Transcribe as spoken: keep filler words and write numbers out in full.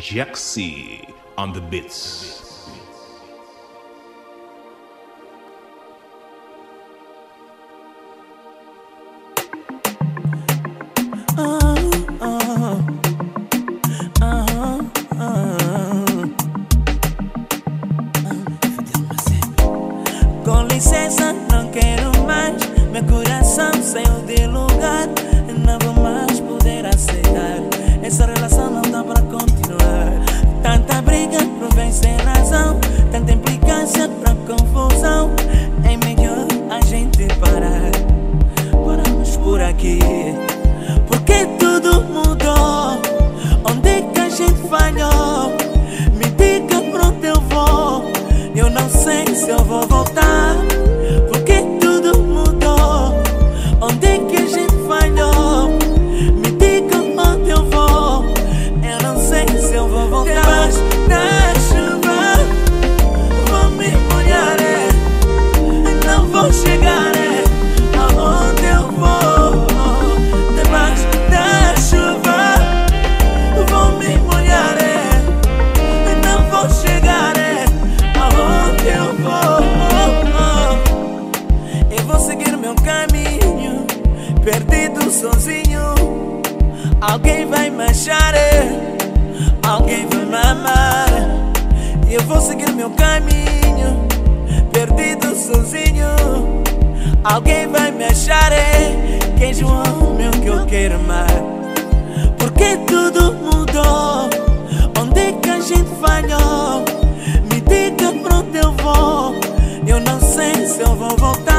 Jaxi on the beats. Eu não sei se eu vou voltar.